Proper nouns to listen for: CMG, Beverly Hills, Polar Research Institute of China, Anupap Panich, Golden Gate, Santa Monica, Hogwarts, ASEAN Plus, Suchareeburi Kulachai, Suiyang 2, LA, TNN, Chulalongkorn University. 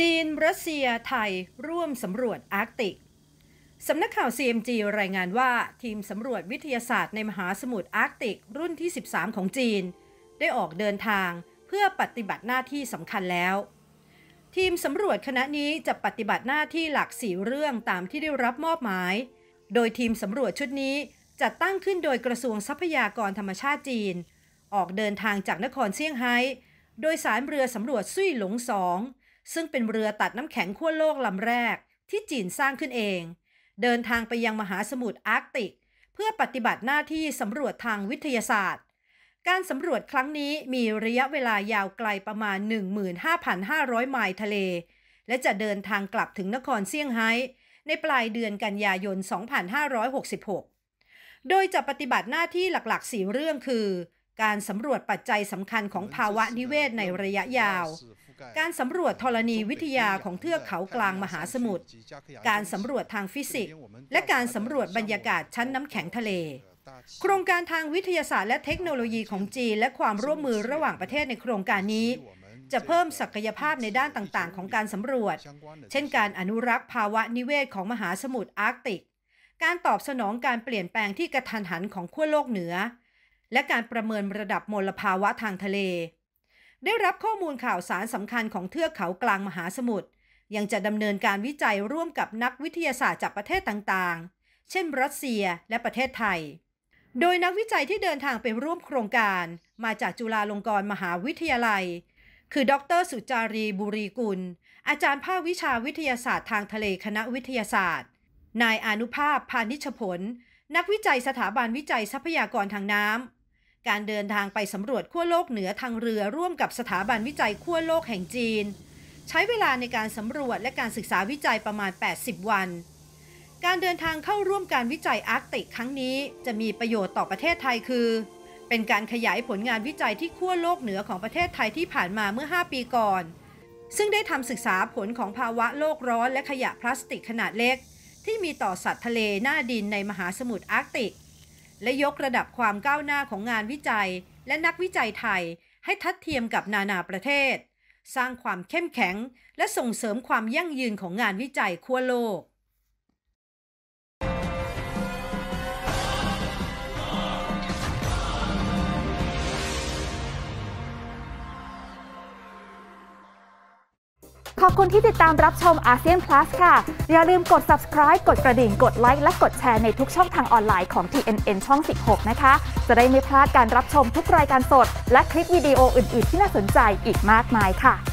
จีนรัสเซียไทยร่วมสำรวจอาร์กติกสำนักข่าว CMG รายงานว่าทีมสำรวจวิทยาศาสตร์ในมหาสมุทรอาร์กติกรุ่นที่ 13 ของจีนได้ออกเดินทางเพื่อปฏิบัติหน้าที่สำคัญแล้วทีมสำรวจคณะนี้จะปฏิบัติหน้าที่หลัก4เรื่องตามที่ได้รับมอบหมายโดยทีมสำรวจชุดนี้จัดตั้งขึ้นโดยกระทรวงทรัพยากรธรรมชาติจีนออกเดินทางจากนครเซี่ยงไฮ้โดยสายเรือสำรวจซุยหลง2ซึ่งเป็นเรือตัดน้ำแข็งขั้วโลกลำแรกที่จีนสร้างขึ้นเองเดินทางไปยังมหาสมุทรอาร์กติกเพื่อปฏิบัติหน้าที่สำรวจทางวิทยาศาสตร์การสำรวจครั้งนี้มีระยะเวลายาวไกลประมาณ 15,500 ไมล์ทะเลและจะเดินทางกลับถึงนครเซี่ยงไฮ้ในปลายเดือนกันยายน 2566 โดยจะปฏิบัติหน้าที่หลักๆ 4 เรื่องคือการสำรวจปัจจัยสำคัญของภาวะนิเวศในระยะยาวการสำรวจธรณีวิทยาของเทือกเขากลางมหาสมุทรการสำรวจทางฟิสิกส์และการสำรวจบรรยากาศชั้นน้ำแข็งทะเลโครงการทางวิทยาศาสตร์และเทคโนโลยีของจีนและความร่วมมือระหว่างประเทศในโครงการนี้จะเพิ่มศักยภาพในด้านต่างๆของการสำรวจเช่นการอนุรักษ์ภาวะนิเวศของมหาสมุทรอาร์กติกการตอบสนองการเปลี่ยนแปลงที่กระทันหันของขั้วโลกเหนือและการประเมินระดับมลภาวะทางทะเลได้รับข้อมูลข่าวสารสำคัญของเทือกเขากลางมหาสมุทรยังจะดำเนินการวิจัยร่วมกับนักวิทยาศาสตร์จากประเทศต่างๆเช่นรัสเซียและประเทศไทยโดยนักวิจัยที่เดินทางไปร่วมโครงการมาจากจุฬาลงกรณ์มหาวิทยาลัยคือดร.สุจารีบุรีกุลอาจารย์ภาควิชาวิทยาศาสตร์ทางทะเลคณะวิทยาศาสตร์นายอานุภาพพานิชผลนักวิจัยสถาบันวิจัยทรัพยากรทางน้ำการเดินทางไปสำรวจขั้วโลกเหนือทางเรือร่วมกับสถาบันวิจัยขั้วโลกแห่งจีนใช้เวลาในการสำรวจและการศึกษาวิจัยประมาณ 80 วันการเดินทางเข้าร่วมการวิจัยอาร์กติกครั้งนี้จะมีประโยชน์ต่อประเทศไทยคือเป็นการขยายผลงานวิจัยที่ขั้วโลกเหนือของประเทศไทยที่ผ่านมาเมื่อ 5 ปีก่อนซึ่งได้ทำศึกษาผลของภาวะโลกร้อนและขยะพลาสติกขนาดเล็กที่มีต่อสัตว์ทะเลหน้าดินในมหาสมุทรอาร์กติกและยกระดับความก้าวหน้าของงานวิจัยและนักวิจัยไทยให้ทัดเทียมกับนานาประเทศสร้างความเข้มแข็งและส่งเสริมความยั่งยืนของงานวิจัยขั้วโลกขอบคุณที่ติดตามรับชมอาเซียน Plus ค่ะอย่าลืมกด subscribe กดกระดิ่งกดไลค์และกดแชร์ในทุกช่องทางออนไลน์ของ TNN ช่อง 16 นะคะจะได้ไม่พลาดการรับชมทุกรายการสดและคลิปวิดีโออื่นๆที่น่าสนใจอีกมากมายค่ะ